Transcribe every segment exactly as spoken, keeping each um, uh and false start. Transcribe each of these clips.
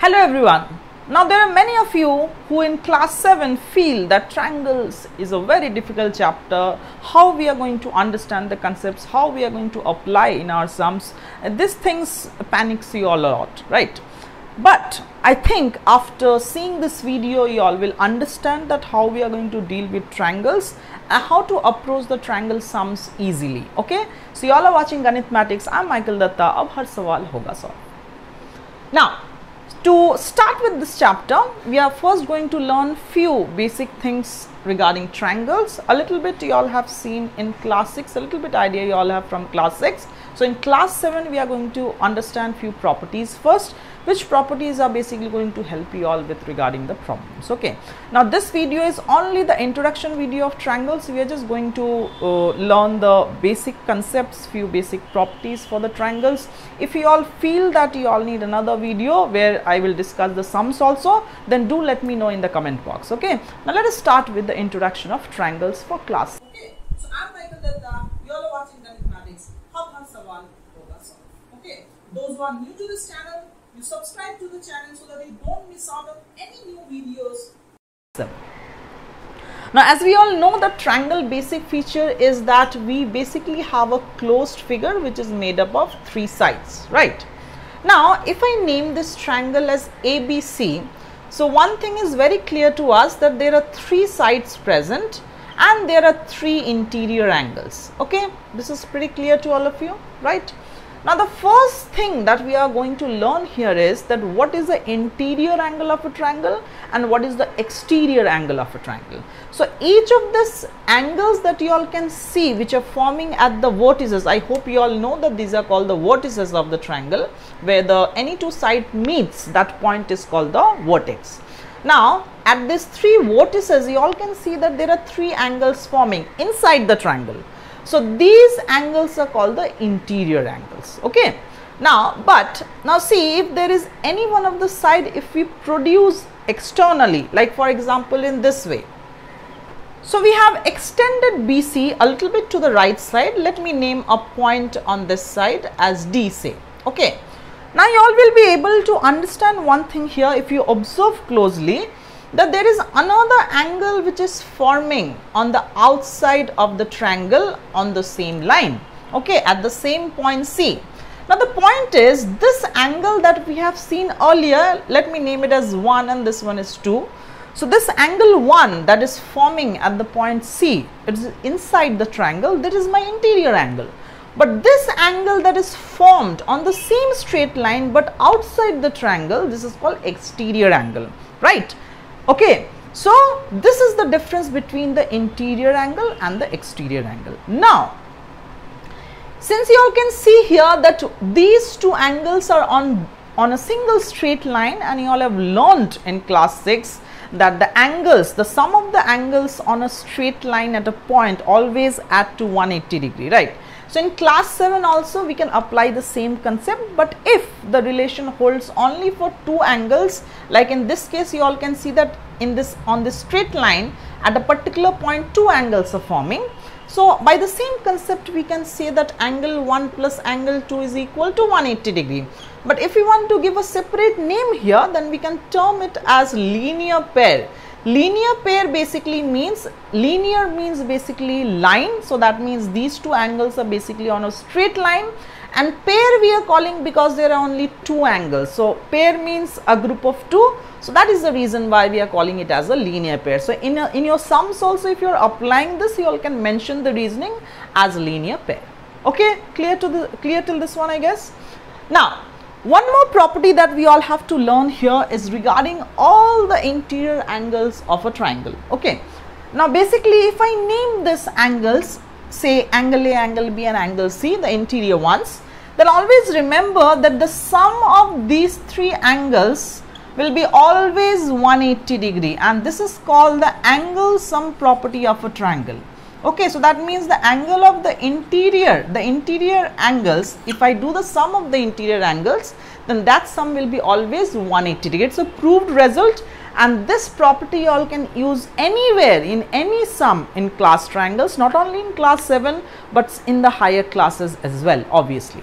Hello everyone. Now there are many of you who in class seven feel that triangles is a very difficult chapter, how we are going to understand the concepts, how we are going to apply in our sums, and these things panics you all a lot, right? But I think after seeing this video you all will understand that how we are going to deal with triangles and how to approach the triangle sums easily, okay? So you all are watching Ganitmatics, I am Michael Dutta, ab har sawal hoga solve. Now, to start with this chapter, we are first going to learn few basic things regarding triangles. A little bit you all have seen in class six, a little bit idea you all have from class six. So in class seven, we are going to understand few properties first, which properties are basically going to help you all with regarding the problems, okay. Now this video is only the introduction video of triangles. We are just going to uh, learn the basic concepts, few basic properties for the triangles. If you all feel that you all need another video where I will discuss the sums also, then do let me know in the comment box, okay. Now let us start with the introduction of triangles for class. Okay, so I am Michael Dutta, you all are watching Ganitmatics, ab har sawal hoga solve, okay. Those who are new to this channel, you subscribe to the channel so that you don't miss out on any new videos. Now as we all know, the triangle basic feature is that we basically have a closed figure which is made up of three sides, right? Now if I name this triangle as A B C, so one thing is very clear to us that there are three sides present and there are three interior angles, okay? This is pretty clear to all of you, right? Now the first thing that we are going to learn here is that what is the interior angle of a triangle and what is the exterior angle of a triangle. So each of these angles that you all can see which are forming at the vertices, I hope you all know that these are called the vertices of the triangle, where the any two side meets, that point is called the vertex. Now at these three vertices you all can see that there are three angles forming inside the triangle. So these angles are called the interior angles, okay. Now but now see, if there is any one of the side, if we produce externally, like for example in this way, so we have extended B C a little bit to the right side. Let me name a point on this side as D, say, okay. Now you all will be able to understand one thing here if you observe closely, that there is another angle which is forming on the outside of the triangle on the same line, okay, at the same point C. Now the point is, this angle that we have seen earlier, let me name it as one and this one is two. So this angle one that is forming at the point C, it is inside the triangle, that is my interior angle. But this angle that is formed on the same straight line but outside the triangle, this is called exterior angle, right? Okay, so this is the difference between the interior angle and the exterior angle. Now, since you all can see here that these two angles are on, on a single straight line, and you all have learned in class six that the angles, the sum of the angles on a straight line at a point always add to one hundred eighty degree, right? So in class seven also we can apply the same concept, but if the relation holds only for two angles, like in this case you all can see that in this, on this straight line at a particular point two angles are forming. So by the same concept we can say that angle one plus angle two is equal to one hundred eighty degree. But if we want to give a separate name here, then we can term it as linear pair. Linear pair basically means, linear means basically line, so that means these two angles are basically on a straight line, and pair we are calling because there are only two angles. So pair means a group of two, so that is the reason why we are calling it as a linear pair. So in, a, in your sums also, if you are applying this, you all can mention the reasoning as linear pair, okay. Clear to the, clear till this one, I guess. Now one more property that we all have to learn here is regarding all the interior angles of a triangle, okay. Now basically if I name these angles, say angle A, angle B and angle C, the interior ones, then always remember that the sum of these three angles will be always one hundred eighty degree, and this is called the angle sum property of a triangle, okay. So that means the angle of the interior, the interior angles, if I do the sum of the interior angles, then that sum will be always one hundred eighty degree. It's a proved result, and this property you all can use anywhere in any sum in class triangles, not only in class seven but in the higher classes as well, obviously.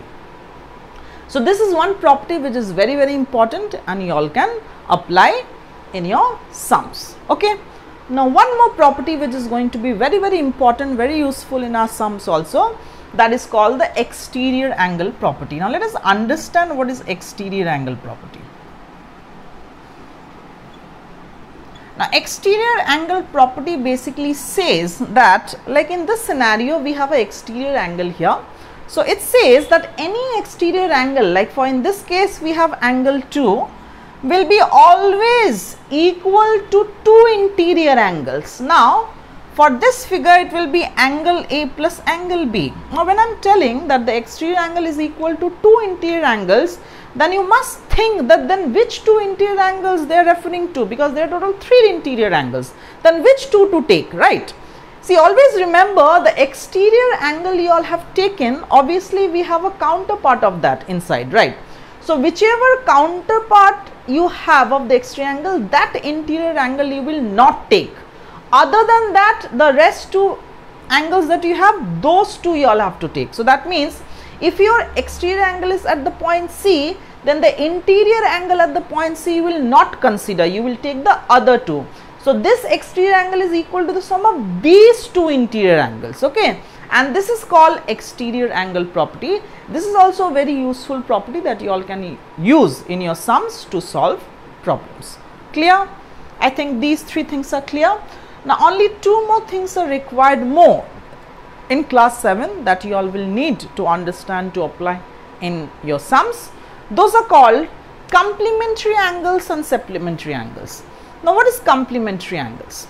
So this is one property which is very very important and you all can apply in your sums. Okay. Now one more property which is going to be very very important, very useful in our sums also, that is called the exterior angle property. Now let us understand what is exterior angle property. Now exterior angle property basically says that, like in this scenario we have an exterior angle here. So it says that any exterior angle, like for in this case we have angle two, will be always equal to two interior angles. Now for this figure it will be angle A plus angle B. Now when I am telling that the exterior angle is equal to two interior angles, then you must think that then which two interior angles they are referring to, because there are total three interior angles, then which two to take, right? See, always remember the exterior angle you all have taken, obviously we have a counterpart of that inside, right? So whichever counterpart you have of the exterior angle, that interior angle you will not take. Other than that, the rest two angles that you have, those two you all have to take. So that means if your exterior angle is at the point C, then the interior angle at the point C you will not consider, you will take the other two. So this exterior angle is equal to the sum of these two interior angles, okay, and this is called exterior angle property. This is also a very useful property that you all can use in your sums to solve problems. Clear? I think these three things are clear. Now only two more things are required more in class seven that you all will need to understand to apply in your sums. Those are called complementary angles and supplementary angles. Now what is complementary angles?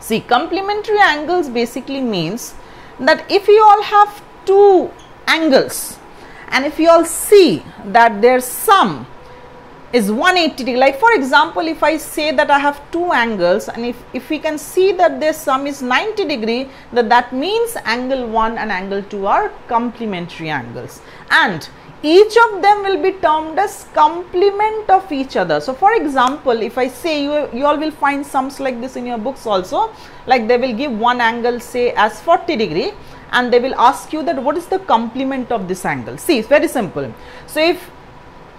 See, complementary angles basically means that if you all have two angles and if you all see that their sum is one eighty degree, like for example if I say that I have two angles and if, if we can see that their sum is ninety degree, then that means angle one and angle two are complementary angles, and each of them will be termed as complement of each other. So for example, if I say you, you all will find sums like this in your books also, like they will give one angle say as forty degree and they will ask you that what is the complement of this angle. See, it's very simple. So if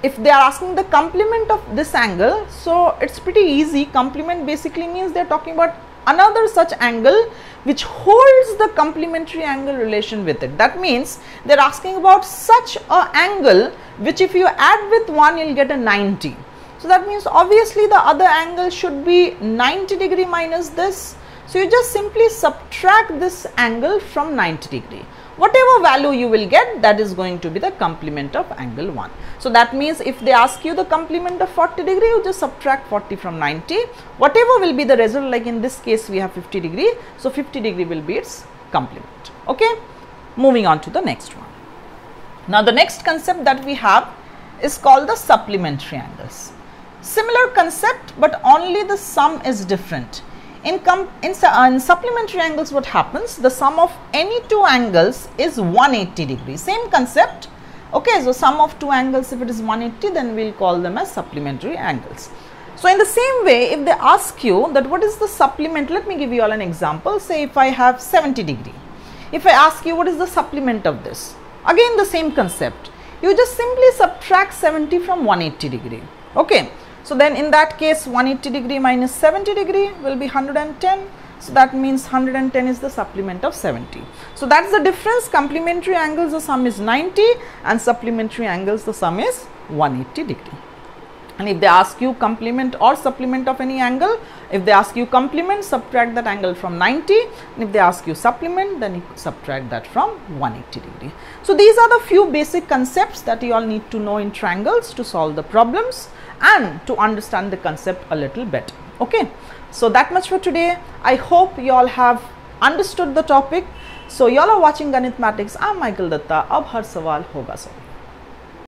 if they are asking the complement of this angle, so it's pretty easy. Complement basically means they are talking about another such angle which holds the complementary angle relation with it. That means they are asking about such a angle which if you add with one you will get a ninety. So that means obviously the other angle should be ninety degree minus this. So you just simply subtract this angle from ninety degree. Whatever value you will get, that is going to be the complement of angle one. So that means if they ask you the complement of forty degree, you just subtract forty from ninety. Whatever will be the result, like in this case we have fifty degree. So fifty degree will be its complement. Okay. Moving on to the next one. Now the next concept that we have is called the supplementary angles. Similar concept, but only the sum is different. In, in, uh, in supplementary angles what happens, the sum of any two angles is one eighty degree, same concept, okay. So sum of two angles if it is one eighty, then we will call them as supplementary angles. So in the same way, if they ask you that what is the supplement, let me give you all an example. Say if I have seventy degree, if I ask you what is the supplement of this, again the same concept, you just simply subtract seventy from one eighty degree, okay. So then in that case one eighty degree minus seventy degree will be one hundred ten. So that means one hundred ten is the supplement of seventy. So that is the difference. Complementary angles the sum is ninety and supplementary angles the sum is one eighty degree. And if they ask you complement or supplement of any angle, if they ask you complement, subtract that angle from ninety, and if they ask you supplement, then you subtract that from one eighty degree. So these are the few basic concepts that you all need to know in triangles to solve the problems and to understand the concept a little better, okay. So that much for today. I hope you all have understood the topic. So you all are watching Ganitmatics. I am Michael Dutta. Ab har sawal hoga sawal.